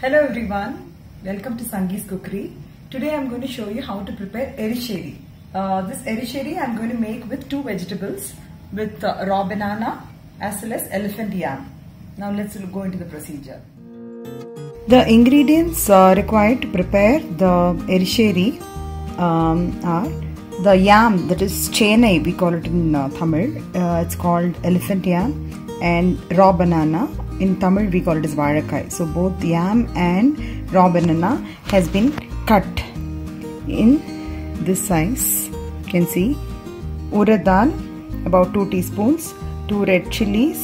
Hello everyone, welcome to Sangi's Cookery. Today I am going to show you how to prepare erissery. This erissery I am going to make with two vegetables, with raw banana as well as elephant yam. Now let's go into the procedure. The ingredients required to prepare the erissery are the yam, that is chene, we call it in Tamil. It's called elephant yam, and raw banana. In Tamil we call it as varakai. So both yam and raw banana has been cut in this size. You can see urad dal, about 2 teaspoons, 2 red chilies,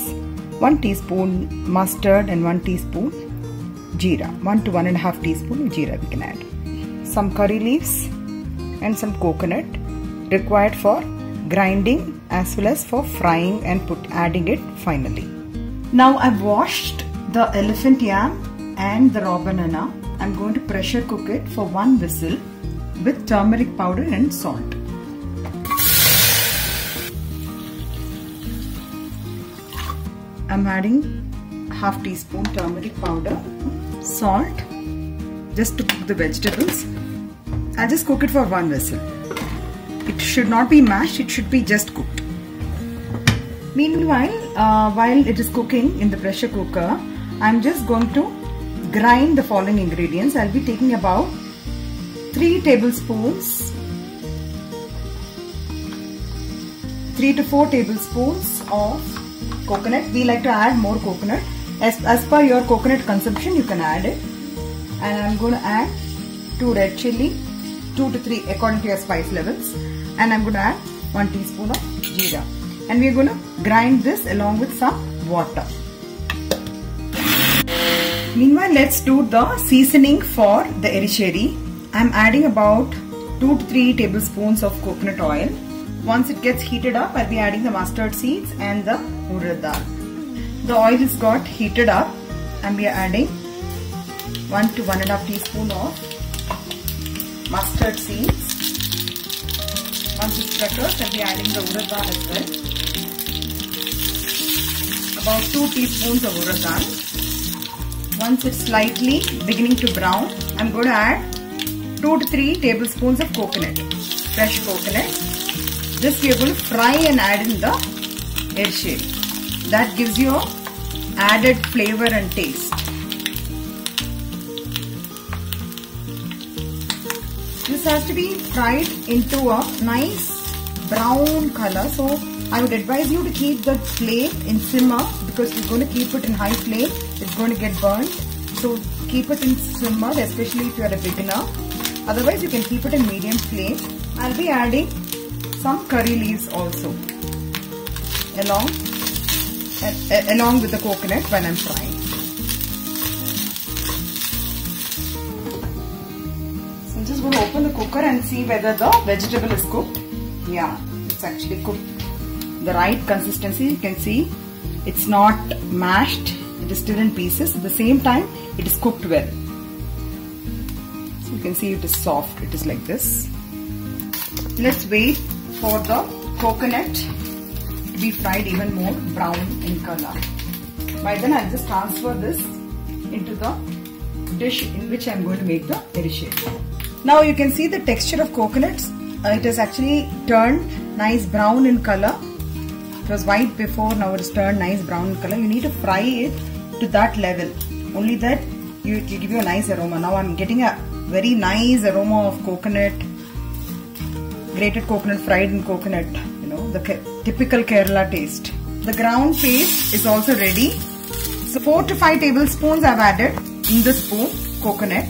1 teaspoon mustard and 1 teaspoon jeera. 1 to 1.5 teaspoon jeera we can add. Some curry leaves and some coconut required for grinding as well as for frying and adding it finally. Now I've washed the elephant yam and the raw banana. I'm going to pressure cook it for 1 whistle with turmeric powder and salt. I'm adding half teaspoon turmeric powder, salt, just to cook the vegetables. I'll just cook it for 1 whistle. It should not be mashed, it should be just cooked. Meanwhile, while it is cooking in the pressure cooker, I'm just going to grind the following ingredients. I'll be taking about 3 to 4 tablespoons of coconut. We like to add more coconut. As per your coconut consumption, you can add it. And I'm going to add 2 red chili, 2 to 3 according to your spice levels. And I'm going to add 1 teaspoon of jeera. And we are going to grind this along with some water. Meanwhile, let's do the seasoning for the erissery. I'm adding about 2 to 3 tablespoons of coconut oil. Once it gets heated up, I'll be adding the mustard seeds and the urad dal. The oil has got heated up and we are adding 1 to 1.5 teaspoon of mustard seeds. Once it crackles, I'll be adding the urad dal as well. About 2 teaspoons of urad dal. Once it's slightly beginning to brown, I'm going to add 2 to 3 tablespoons of coconut, fresh coconut. This we are going to fry and add in the erissery. That gives you an added flavor and taste. This has to be fried into a nice brown color, so I would advise you to keep the plate in simmer because we're going to keep it in high flame. It's going to get burnt. So keep it in simmer, especially if you are a beginner. Otherwise, you can keep it in medium flame. I'll be adding some curry leaves also along with the coconut when I'm frying. So I'm just going to open the cooker and see whether the vegetable is cooked. Yeah, it's actually cooked. The right consistency, you can see it's not mashed, it is still in pieces. At the same time, it is cooked well. So you can see it is soft, it is like this. Let's wait for the coconut to be fried even more brown in color. By then, I'll just transfer this into the dish in which I'm going to make the erissery. Now you can see the texture of coconuts, it has actually turned nice brown in color. It was white before, now it's turned nice brown color. You need to fry it to that level. Only that it will give you a nice aroma. Now I'm getting a very nice aroma of coconut, grated coconut, fried in coconut. You know, the typical Kerala taste. The ground paste is also ready. So 4 to 5 tablespoons I've added in the spoon coconut,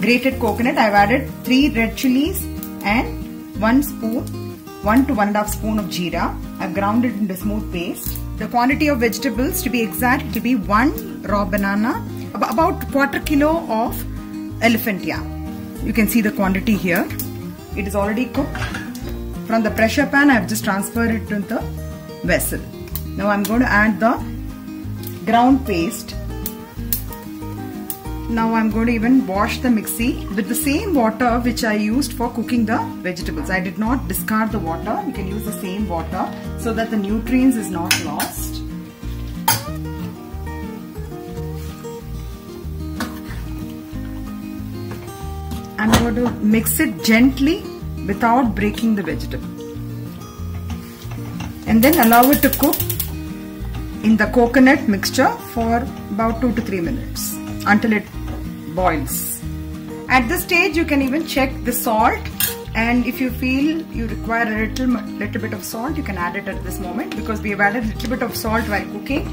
grated coconut. I've added 3 red chilies and 1 to 1.5 spoon of jeera. I've ground it into smooth paste. The quantity of vegetables, to be exact, it will be 1 raw banana, about 1/4 kilo of elephant yam. You can see the quantity here. It is already cooked. From the pressure pan, I've just transferred it to the vessel. Now I'm going to add the ground paste. Now I'm going to even wash the mixie with the same water which I used for cooking the vegetables. I did not discard the water. You can use the same water so that the nutrients is not lost. I'm going to mix it gently without breaking the vegetable, and then allow it to cook in the coconut mixture for about 2 to 3 minutes until it boils. At this stage, you can even check the salt, and if you feel you require a little bit of salt, you can add it at this moment, because we have added a little bit of salt while cooking.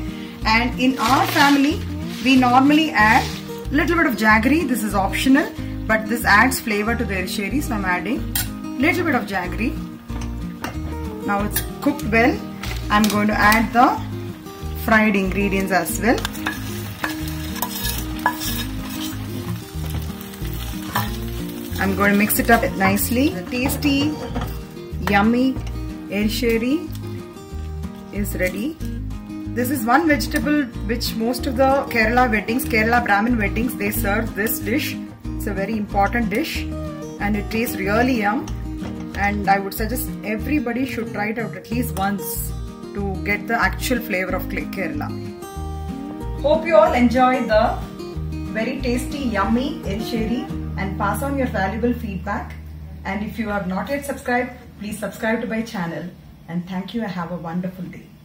And in our family, we normally add a little bit of jaggery. This is optional, but this adds flavor to the erissery, so I'm adding a little bit of jaggery. Now it's cooked well. I'm going to add the fried ingredients as well. I'm going to mix it up nicely. The tasty, yummy erissery is ready. This is one vegetable which most of the Kerala weddings, Kerala Brahmin weddings, they serve this dish. It's a very important dish, and it tastes really yum. And I would suggest everybody should try it out at least once to get the actual flavor of Kerala. Hope you all enjoy the very tasty, yummy erissery. And pass on your valuable feedback. And if you have not yet subscribed, please subscribe to my channel. And thank you and have a wonderful day.